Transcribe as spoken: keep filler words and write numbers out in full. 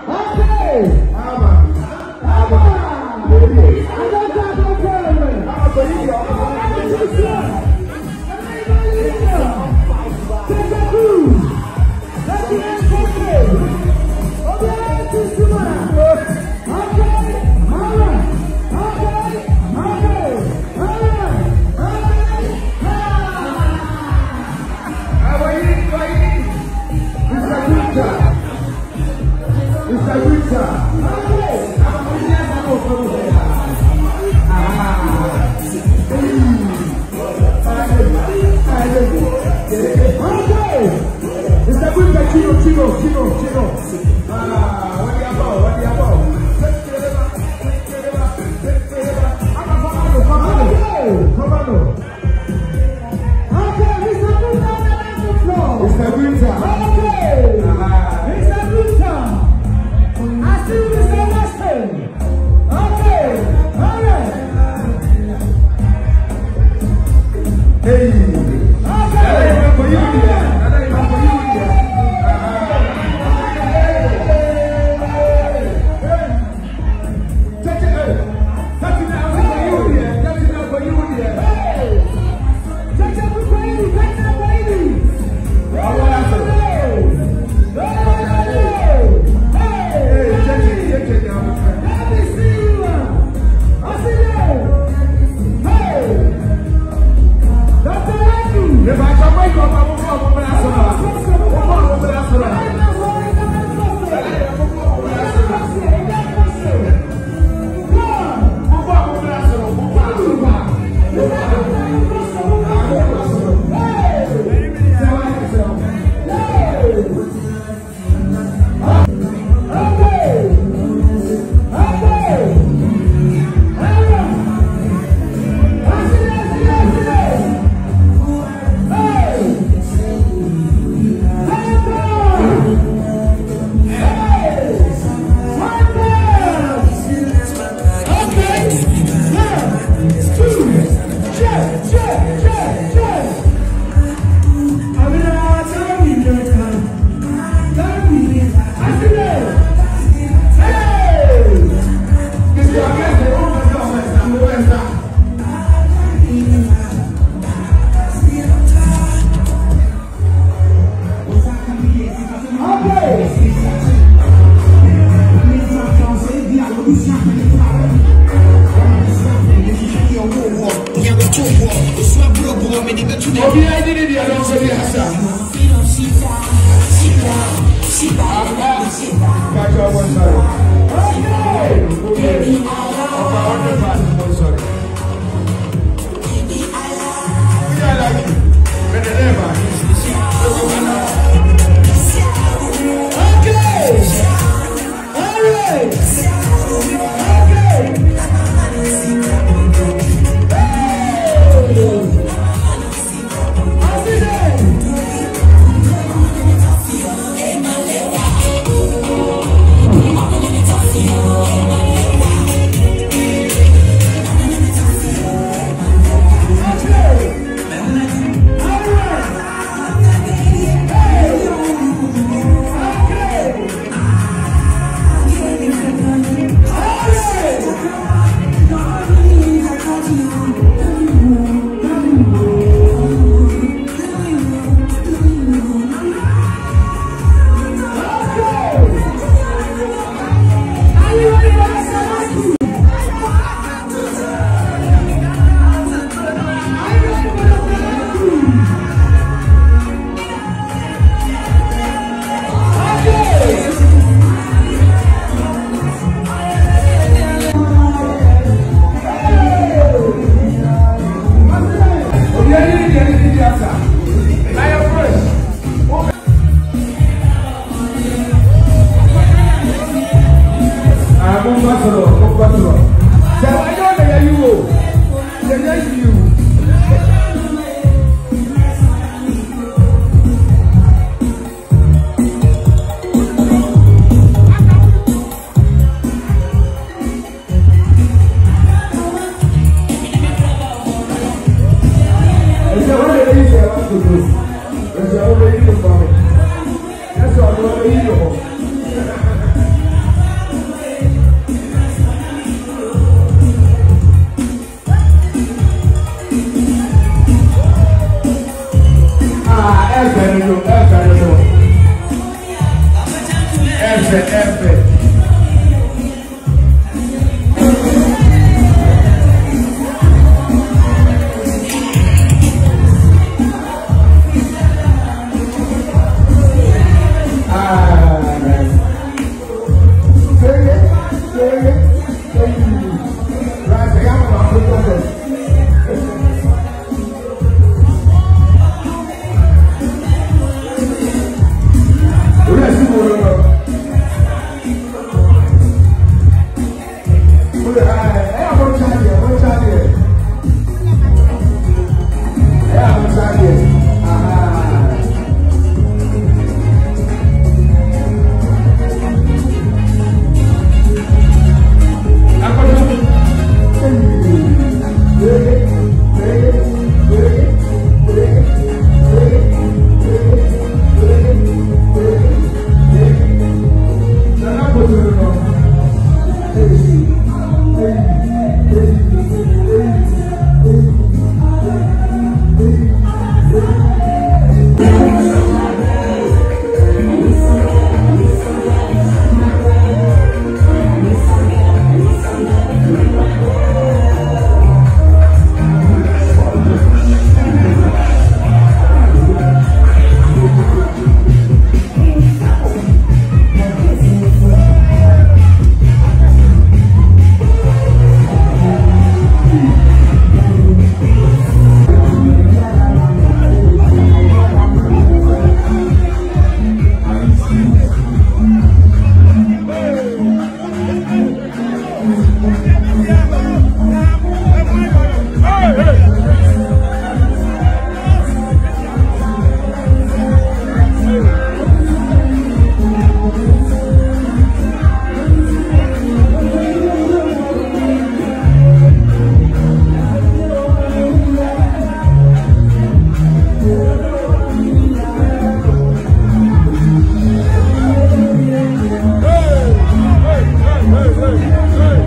I effort, effort. Hey, hey, hey, hey.